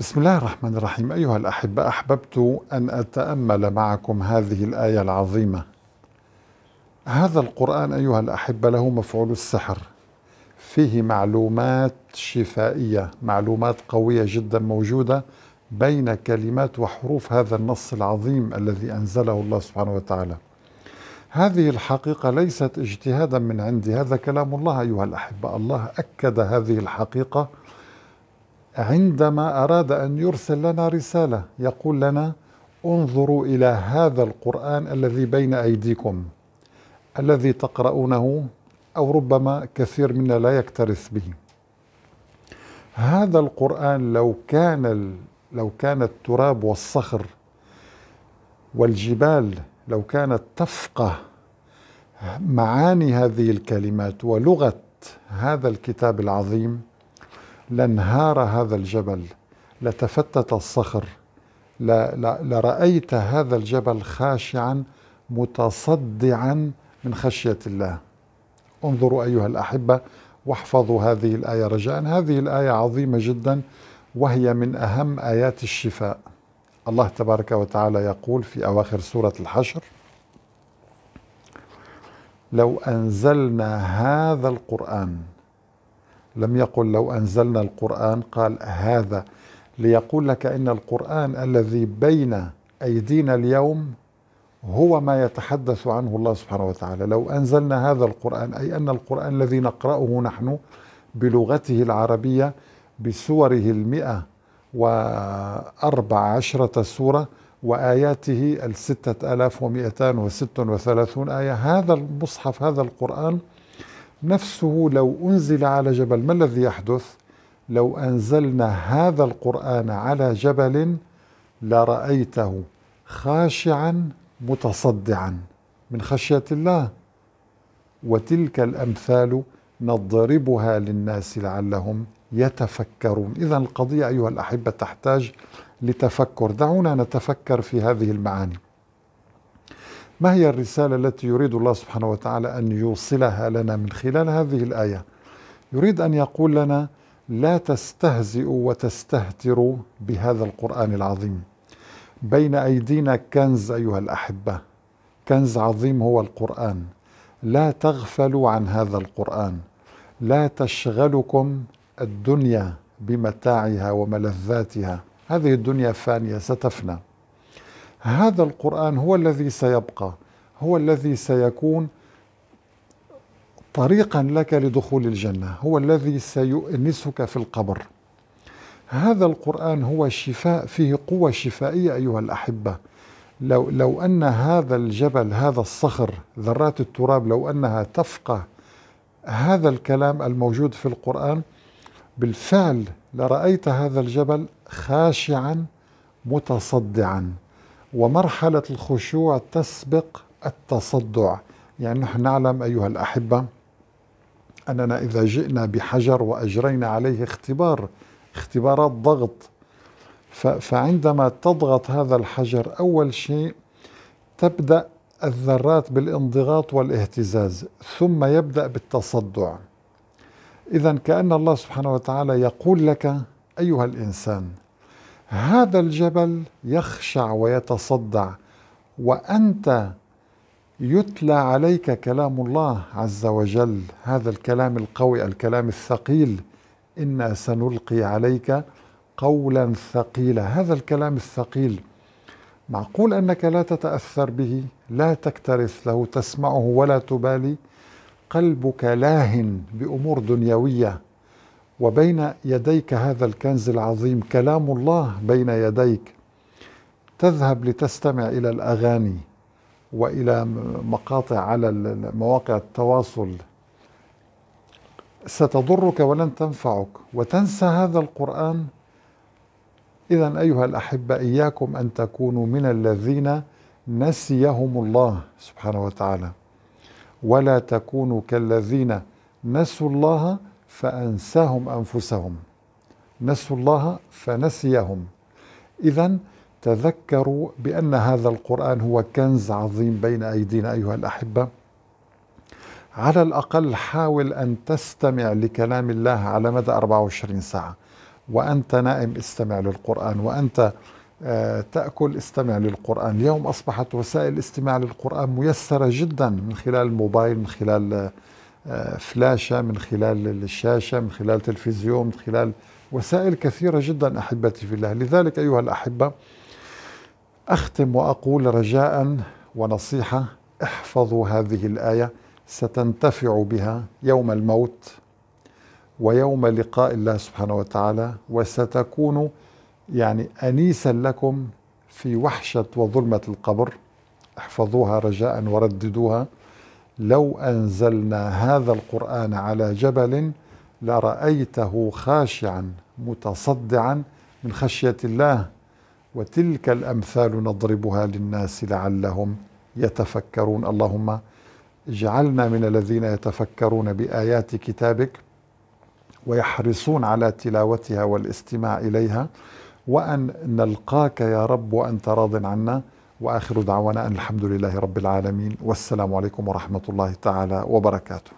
بسم الله الرحمن الرحيم. أيها الأحبة، أحببت أن أتأمل معكم هذه الآية العظيمة. هذا القرآن أيها الأحبة له مفعول السحر، فيه معلومات شفائية، معلومات قوية جدا موجودة بين كلمات وحروف هذا النص العظيم الذي أنزله الله سبحانه وتعالى. هذه الحقيقة ليست اجتهادا من عندي، هذا كلام الله أيها الأحبة. الله أكد هذه الحقيقة عندما أراد أن يرسل لنا رسالة، يقول لنا انظروا إلى هذا القرآن الذي بين أيديكم، الذي تقرؤونه أو ربما كثير منا لا يكترث به. هذا القرآن لو كان التراب والصخر والجبال لو كانت تفقه معاني هذه الكلمات ولغة هذا الكتاب العظيم لانهار هذا الجبل، لتفتت الصخر، لرأيت هذا الجبل خاشعا متصدعا من خشية الله. انظروا أيها الأحبة واحفظوا هذه الآية رجاء. هذه الآية عظيمة جدا وهي من أهم آيات الشفاء. الله تبارك وتعالى يقول في أواخر سورة الحشر: لو أنزلنا هذا القرآن. لم يقل لو أنزلنا القرآن، قال هذا، ليقول لك إن القرآن الذي بين أيدينا اليوم هو ما يتحدث عنه الله سبحانه وتعالى. لو أنزلنا هذا القرآن، أي أن القرآن الذي نقرأه نحن بلغته العربية بسوره 114 سورة وآياته 6236 آية، هذا المصحف، هذا القرآن نفسه لو أنزل على جبل، ما الذي يحدث؟ لو أنزلنا هذا القرآن على جبل لرأيته خاشعا متصدعا من خشية الله، وتلك الأمثال نضربها للناس لعلهم يتفكرون. إذن القضية أيها الأحبة تحتاج لتفكر. دعونا نتفكر في هذه المعاني. ما هي الرسالة التي يريد الله سبحانه وتعالى أن يوصلها لنا من خلال هذه الآية؟ يريد أن يقول لنا لا تستهزئوا وتستهتروا بهذا القرآن العظيم. بين أيدينا كنز أيها الأحبة، كنز عظيم هو القرآن. لا تغفلوا عن هذا القرآن، لا تشغلكم الدنيا بمتاعها وملذاتها، هذه الدنيا فانية ستفنى. هذا القرآن هو الذي سيبقى، هو الذي سيكون طريقا لك لدخول الجنة، هو الذي سيؤنسك في القبر. هذا القرآن هو شفاء، فيه قوة شفائية أيها الأحبة. لو أن هذا الجبل، هذا الصخر، ذرات التراب، لو أنها تفقه هذا الكلام الموجود في القرآن بالفعل لرأيت هذا الجبل خاشعا متصدعا. ومرحلة الخشوع تسبق التصدع. يعني نحن نعلم أيها الأحبة أننا إذا جئنا بحجر وأجرينا عليه اختبارات ضغط، فعندما تضغط هذا الحجر أول شيء تبدأ الذرات بالانضغاط والاهتزاز، ثم يبدأ بالتصدع. إذن كأن الله سبحانه وتعالى يقول لك أيها الإنسان هذا الجبل يخشع ويتصدع، وأنت يتلى عليك كلام الله عز وجل، هذا الكلام القوي، الكلام الثقيل. إنا سنلقي عليك قولا ثقيلا، هذا الكلام الثقيل معقول أنك لا تتأثر به، لا تكترث له، تسمعه ولا تبالي، قلبك لاهن بأمور دنيوية، وبين يديك هذا الكنز العظيم، كلام الله بين يديك. تذهب لتستمع إلى الأغاني وإلى مقاطع على مواقع التواصل ستضرك ولن تنفعك، وتنسى هذا القرآن. إذن أيها الأحبة إياكم أن تكونوا من الذين نسيهم الله سبحانه وتعالى، ولا تكونوا كالذين نسوا الله فأنساهم أنفسهم. نسوا الله فنسيهم. إذن تذكروا بأن هذا القرآن هو كنز عظيم بين أيدينا أيها الأحبة. على الأقل حاول أن تستمع لكلام الله على مدى 24 ساعة، وأنت نائم استمع للقرآن، وأنت تأكل استمع للقرآن. اليوم أصبحت وسائل الاستماع للقرآن ميسرة جدا، من خلال الموبايل، من خلال فلاشة، من خلال الشاشة، من خلال تلفزيون، من خلال وسائل كثيرة جدا أحبتي في الله. لذلك أيها الأحبة أختم وأقول رجاء ونصيحة: احفظوا هذه الآية، ستنتفع بها يوم الموت ويوم لقاء الله سبحانه وتعالى، وستكون يعني أنيسا لكم في وحشة وظلمة القبر. احفظوها رجاء ورددوها: لو أنزلنا هذا القرآن على جبل لرأيته خاشعا متصدعا من خشية الله، وتلك الأمثال نضربها للناس لعلهم يتفكرون. اللهم اجعلنا من الذين يتفكرون بآيات كتابك ويحرصون على تلاوتها والاستماع إليها، وأن نلقاك يا رب وأنت راض عنا. وآخر دعوانا أن الحمد لله رب العالمين، والسلام عليكم ورحمة الله تعالى وبركاته.